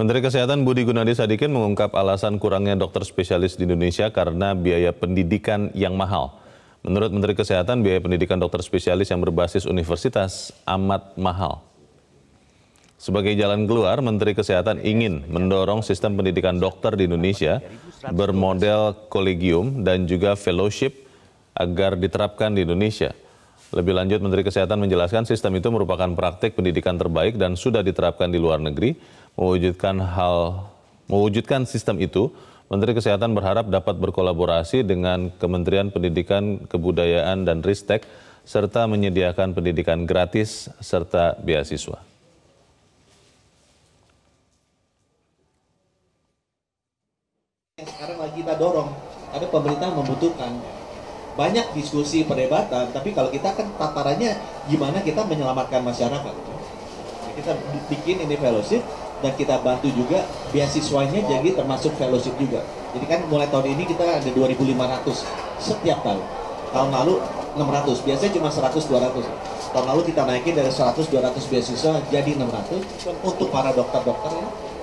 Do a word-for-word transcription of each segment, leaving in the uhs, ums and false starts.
Menteri Kesehatan Budi Gunadi Sadikin mengungkap alasan kurangnya dokter spesialis di Indonesia karena biaya pendidikan yang mahal. Menurut Menteri Kesehatan, biaya pendidikan dokter spesialis yang berbasis universitas amat mahal. Sebagai jalan keluar, Menteri Kesehatan ingin mendorong sistem pendidikan dokter di Indonesia bermodel kolegium dan juga fellowship agar diterapkan di Indonesia. Lebih lanjut, Menteri Kesehatan menjelaskan sistem itu merupakan praktik pendidikan terbaik dan sudah diterapkan di luar negeri. Mewujudkan hal, mewujudkan sistem itu, Menteri Kesehatan berharap dapat berkolaborasi dengan Kementerian Pendidikan Kebudayaan dan Ristek, serta menyediakan pendidikan gratis serta beasiswa. Yang sekarang lagi kita dorong, karena pemerintah membutuhkan. Banyak diskusi perdebatan, tapi kalau kita kan tatarannya gimana kita menyelamatkan masyarakat. Kita bikin ini fellowship dan kita bantu juga beasiswanya, jadi termasuk fellowship juga. Jadi kan mulai tahun ini kita ada dua ribu lima ratus setiap tahun. Tahun lalu enam ratus, biasanya cuma seratus dua ratus. Tahun lalu kita naikin dari seratus dua ratus beasiswa jadi enam ratus untuk para dokter-dokter.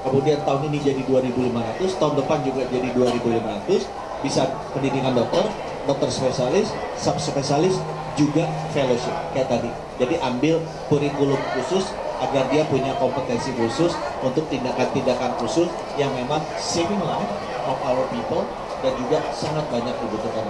Kemudian tahun ini jadi dua ribu lima ratus, tahun depan juga jadi dua ribu lima ratus, bisa pendidikan dokter, dokter spesialis, subspesialis, juga fellowship, kayak tadi. Jadi ambil kurikulum khusus agar dia punya kompetensi khusus untuk tindakan-tindakan khusus yang memang saving life of our people dan juga sangat banyak dibutuhkan.